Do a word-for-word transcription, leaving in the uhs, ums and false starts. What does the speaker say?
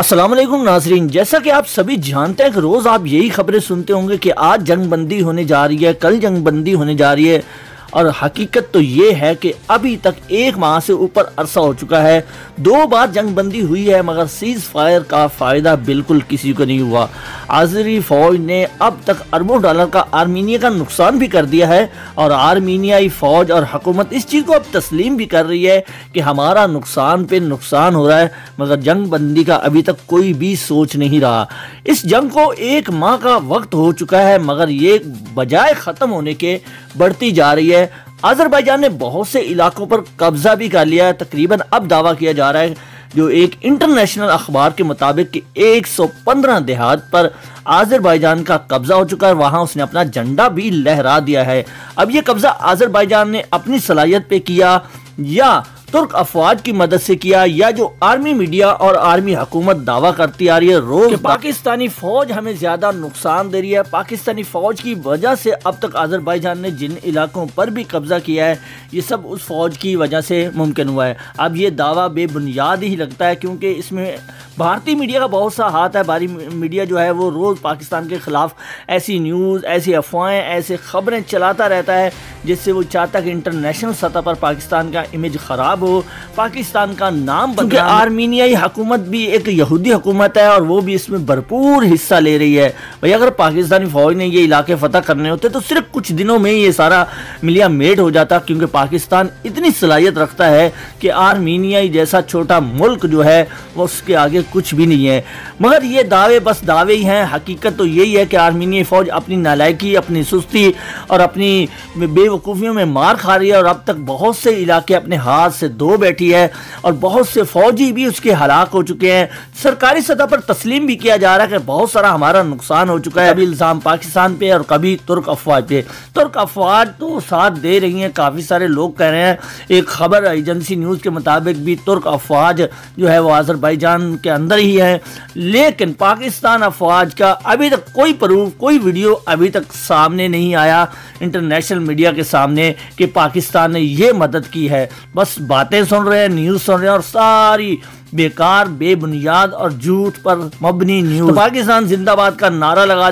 अस्सलाम वालेकुम नाजरीन, जैसा कि आप सभी जानते हैं कि रोज़ आप यही खबरें सुनते होंगे कि आज जंग बंदी होने जा रही है, कल जंग बंदी होने जा रही है। और हकीकत तो ये है कि अभी तक एक माह से ऊपर अरसा हो चुका है, दो बार जंग बंदी हुई है मगर सीज़ फायर का फ़ायदा बिल्कुल किसी को नहीं हुआ। आज़री फ़ौज ने अब तक अरबों डॉलर का आर्मीनिया का नुकसान भी कर दिया है और आर्मीनियाई फ़ौज और हुकूमत इस चीज़ को अब तस्लीम भी कर रही है कि हमारा नुकसान पे नुकसान हो रहा है, मगर जंग बंदी का अभी तक कोई भी सोच नहीं रहा। इस जंग को एक माह का वक्त हो चुका है मगर ये बजाय ख़त्म होने के बढ़ती जा रही है। अजरबैजान ने बहुत से इलाकों पर कब्जा भी कर लिया है। तकरीबन अब दावा किया जा रहा है, जो एक इंटरनेशनल अखबार के मुताबिक कि एक सौ पंद्रह देहात पर अजरबैजान का कब्जा हो चुका है। वहां उसने अपना झंडा भी लहरा दिया है। अब ये कब्जा अजरबैजान ने अपनी सलाहियत पे किया या तुर्क अफवाज की मदद से किया या जो आर्मी मीडिया और आर्मी हकूमत दावा करती आ रही है रोज कि पाकिस्तानी फौज हमें ज्यादा नुकसान दे रही है। पाकिस्तानी फौज की वजह से अब तक अजरबैजान ने जिन इलाकों पर भी कब्जा किया है ये सब उस फौज की वजह से मुमकिन हुआ है। अब ये दावा बेबुनियाद ही लगता है क्योंकि इसमें भारतीय मीडिया का बहुत सा हाथ है। भारतीय मीडिया जो है वो रोज़ पाकिस्तान के ख़िलाफ़ ऐसी न्यूज़, ऐसी अफवाहें, ऐसे खबरें चलाता रहता है जिससे वो चाहता है कि इंटरनेशनल सतह पर पाकिस्तान का इमेज ख़राब हो, पाकिस्तान का नाम बदले। आर्मीनियाई हुकूमत भी एक यहूदी हुकूमत है और वो भी इसमें भरपूर हिस्सा ले रही है। भाई अगर पाकिस्तानी फ़ौज ने ये इलाके फ़तह करने होते तो सिर्फ कुछ दिनों में ये सारा मिलिया मेट हो जाता, क्योंकि पाकिस्तान इतनी सलाहियत रखता है कि आर्मीनियाई जैसा छोटा मुल्क जो है वो उसके आगे कुछ भी नहीं है। मगर ये दावे बस दावे ही हैं। हकीकत तो यही है कि आर्मीनियाई फ़ौज अपनी नालायकी, अपनी सुस्ती और अपनी बेवकूफ़ियों में मार खा रही है और अब तक बहुत से इलाके अपने हाथ से धो बैठी है और बहुत से फौजी भी उसके हलाक हो चुके हैं। सरकारी सतह पर तस्लीम भी किया जा रहा है कि बहुत सारा हमारा नुकसान हो चुका है। कभी इल्ज़ाम पाकिस्तान पर और कभी तुर्क अफवाज पर। तुर्क अफवाज तो साथ दे रही हैं, काफ़ी सारे लोग कह रहे हैं। एक खबर एजेंसी न्यूज़ के मुताबिक भी तुर्क अफवाज जो है वो आज़रबैजान के अंदर ही है, लेकिन पाकिस्तान अफवाज का अभी तक कोई प्रूफ, कोई वीडियो अभी तक सामने नहीं आया इंटरनेशनल मीडिया के सामने कि पाकिस्तान ने ये मदद की है। बस बातें सुन रहे हैं, न्यूज़ सुन रहे हैं और सारी बेकार, बेबुनियाद और झूठ पर मबनी न्यूज़। तो पाकिस्तान जिंदाबाद का नारा लगा